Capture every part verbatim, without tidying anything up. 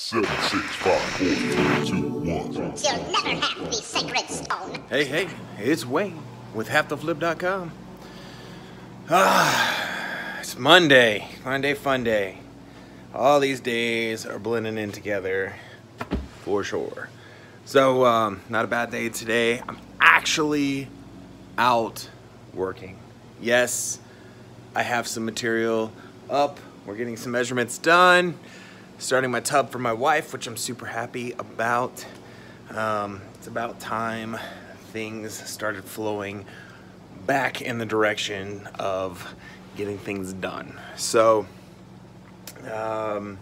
seven, six, five, four, three, two, one. You'll never have the sacred stone. Hey, hey, it's Wayne with Half The Flip dot com. Ah, it's Monday. Monday fun day. All these days are blending in together for sure. So, um, not a bad day today. I'm actually out working. Yes, I have some material up. We're getting some measurements done. Starting my tub for my wife, which I'm super happy about. Um, it's about time things started flowing back in the direction of getting things done. So, um,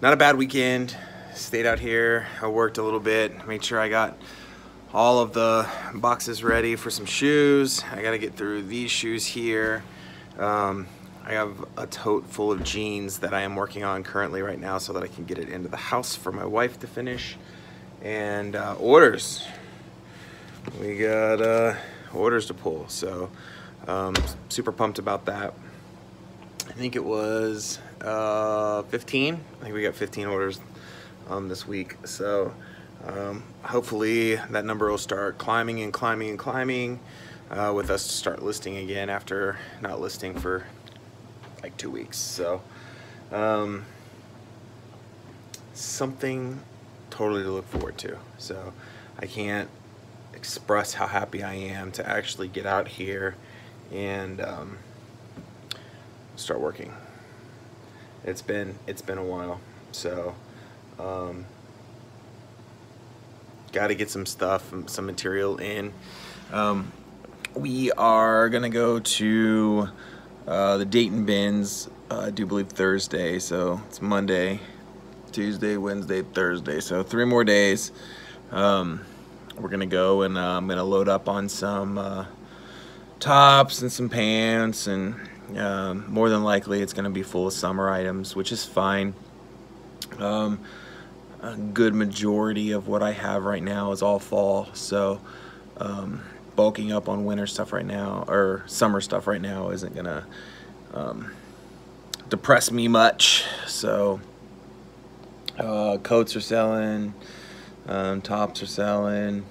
not a bad weekend. Stayed out here, I worked a little bit, made sure I got all of the boxes ready for some shoes. I gotta get through these shoes here. Um, I have a tote full of jeans that I am working on currently right now so that I can get it into the house for my wife to finish. And uh, orders. We got uh, orders to pull, so um, super pumped about that. I think it was uh, fifteen. I think we got fifteen orders um, this week. So um, hopefully that number will start climbing and climbing and climbing uh, with us to start listing again after not listing for like two weeks. So um, something totally to look forward to. So I can't express how happy I am to actually get out here and um, start working. It's been it's been a while. So um, got to get some stuff, some material in. Um, we are gonna go to Uh, the Dayton bins, uh, I do believe Thursday, so it's Monday, Tuesday, Wednesday, Thursday, so three more days. Um, we're gonna go and uh, I'm gonna load up on some uh, tops and some pants, and um, more than likely it's gonna be full of summer items, which is fine. Um, a good majority of what I have right now is all fall, so um, bulking up on winter stuff right now or summer stuff right now isn't gonna um, depress me much. So uh, coats are selling, um, tops are selling,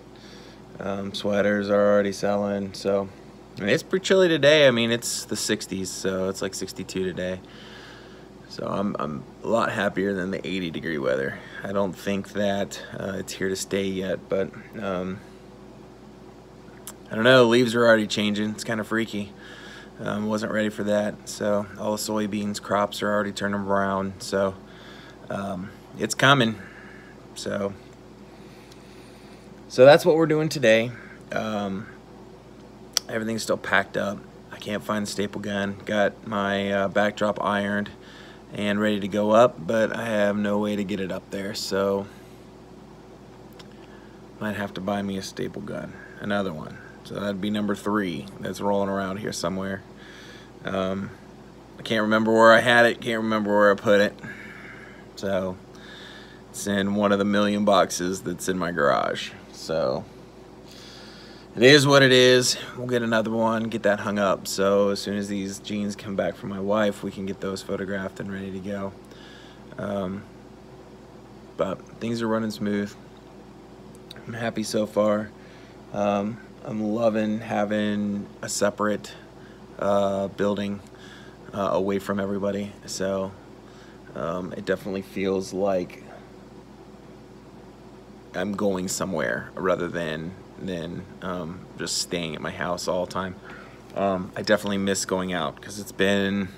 um, sweaters are already selling. So, and it's pretty chilly today. I mean, it's the sixties, so it's like sixty-two today. So I'm, I'm a lot happier than the eighty degree weather. I don't think that uh, it's here to stay yet, but um, I don't know, leaves are already changing. It's kind of freaky. Um, wasn't ready for that. So all the soybeans, crops are already turning brown. So um, it's coming. So so that's what we're doing today. Um, everything's still packed up. I can't find the staple gun. Got my uh, backdrop ironed and ready to go up, but I have no way to get it up there. So might have to buy me a staple gun, another one. So that'd be number three that's rolling around here somewhere. Um, I can't remember where I had it. Can't remember where I put it. So it's in one of the million boxes that's in my garage. So it is what it is. We'll get another one, get that hung up. So as soon as these jeans come back from my wife, we can get those photographed and ready to go. Um, but things are running smooth. I'm happy so far. Um, I'm loving having a separate uh, building uh, away from everybody, so um, it definitely feels like I'm going somewhere rather than than um, just staying at my house all the time. Um, I definitely miss going out because it's been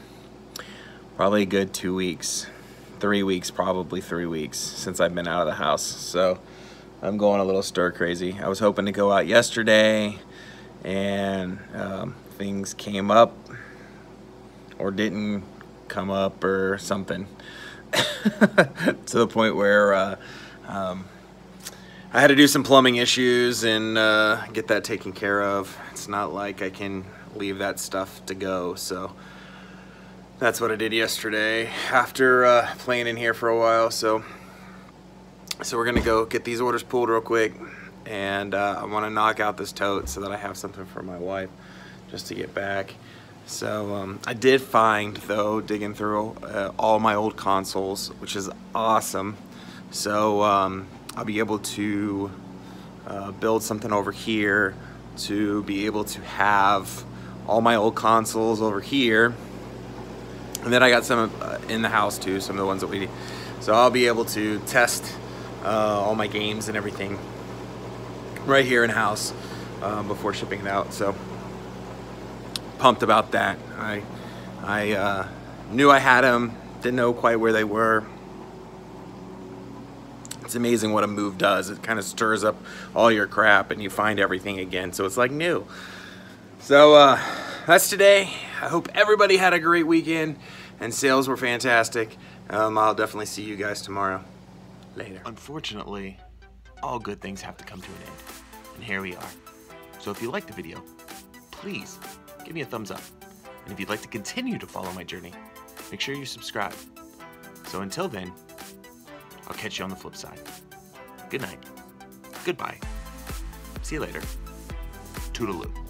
probably a good two weeks, three weeks, probably three weeks since I've been out of the house. So I'm going a little stir crazy. I was hoping to go out yesterday and um, things came up or didn't come up or something to the point where uh, um, I had to do some plumbing issues and uh, get that taken care of. It's not like I can leave that stuff to go. So that's what I did yesterday after uh, playing in here for a while. So So we're gonna go get these orders pulled real quick, and uh, I wanna knock out this tote so that I have something for my wife just to get back. So um, I did find, though, digging through uh, all my old consoles, which is awesome. So um, I'll be able to uh, build something over here to be able to have all my old consoles over here. And then I got some uh, in the house too, some of the ones that we, so I'll be able to test uh, all my games and everything right here in house uh, before shipping it out. So pumped about that. I, I uh, knew I had them, didn't know quite where they were. It's amazing what a move does. It kind of stirs up all your crap and you find everything again. So it's like new. So uh, that's today. I hope everybody had a great weekend and sales were fantastic. Um, I'll definitely see you guys tomorrow. Later. Unfortunately, all good things have to come to an end. And here we are. So if you liked the video, please give me a thumbs up. And if you'd like to continue to follow my journey, make sure you subscribe. So until then, I'll catch you on the flip side. Good night. Goodbye. See you later. Toodaloo.